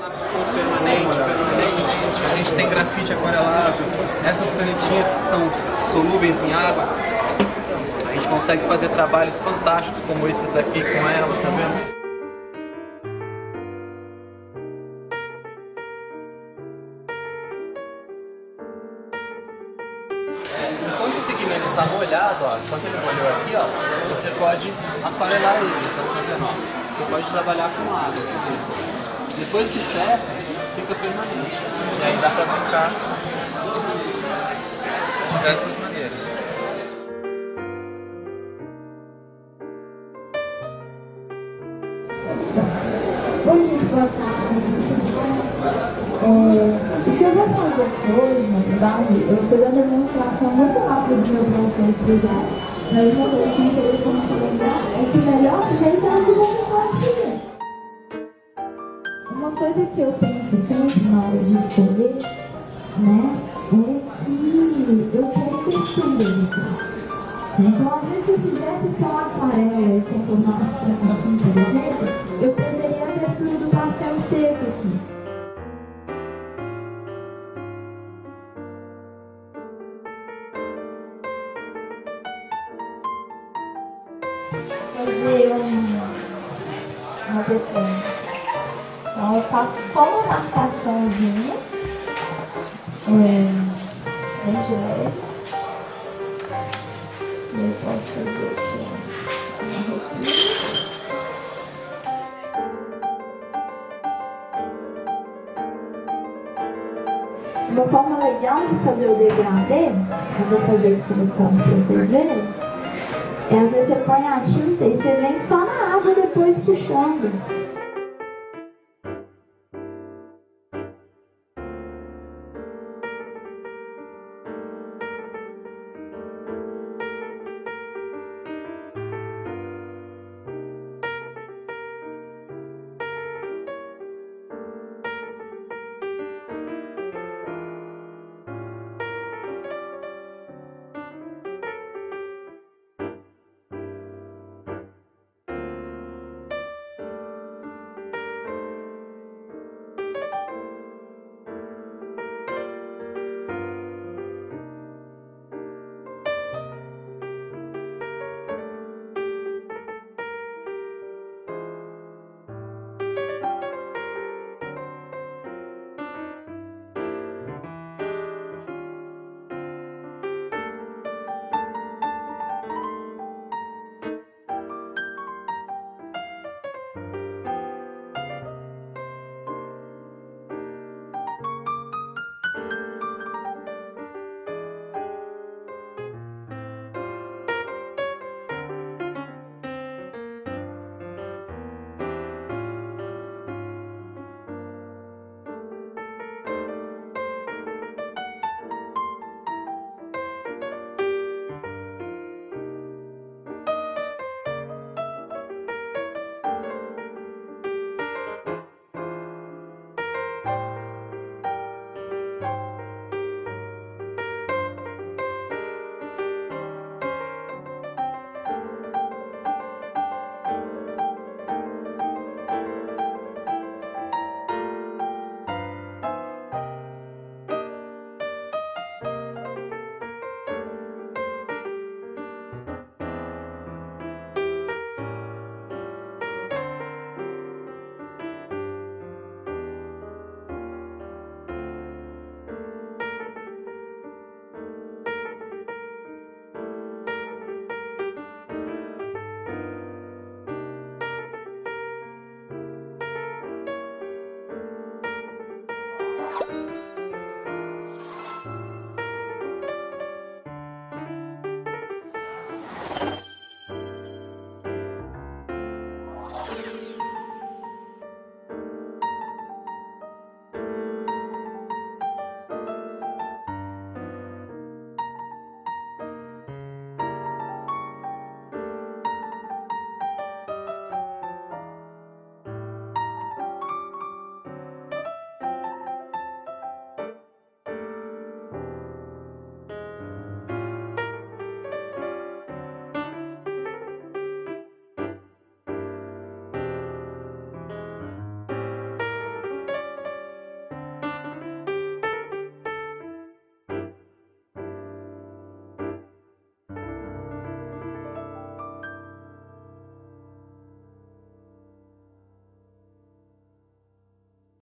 Lapso permanente, a gente tem grafite aquarelável, essas canetinhas que são solúveis em água, a gente consegue fazer trabalhos fantásticos como esses daqui com ela, tá vendo? Enquanto o pigmento está molhado, ó, enquanto ele molhou aqui, ó, você pode aquarelar ele, então, tá vendo, ó? Você pode trabalhar com água, aqui. Depois que seca, fica permanente. E aí dá para brincar de diversas maneiras. O que eu vou fazer aqui hoje, na verdade, eu vou fazer uma demonstração muito rápida do meu processo visual. Mas uma coisa que me interessante lembrar é que o melhor jeito é o que você pode fazer. Uma coisa que eu penso sempre na hora de escolher, né, é que eu quero crescer dentro. Então, às vezes, se eu fizesse só uma aquarela e contornasse para cantinho, por exemplo, eu perderia a textura do pastel seco aqui. Fazer uma pessoa. Então eu faço só uma marcaçãozinha, bem de leve. E eu posso fazer aqui, ó, uma roupinha. Uma forma legal de fazer o degradê, eu vou fazer aqui no canto para vocês verem. E às vezes você põe a tinta e você vem só na água depois puxando.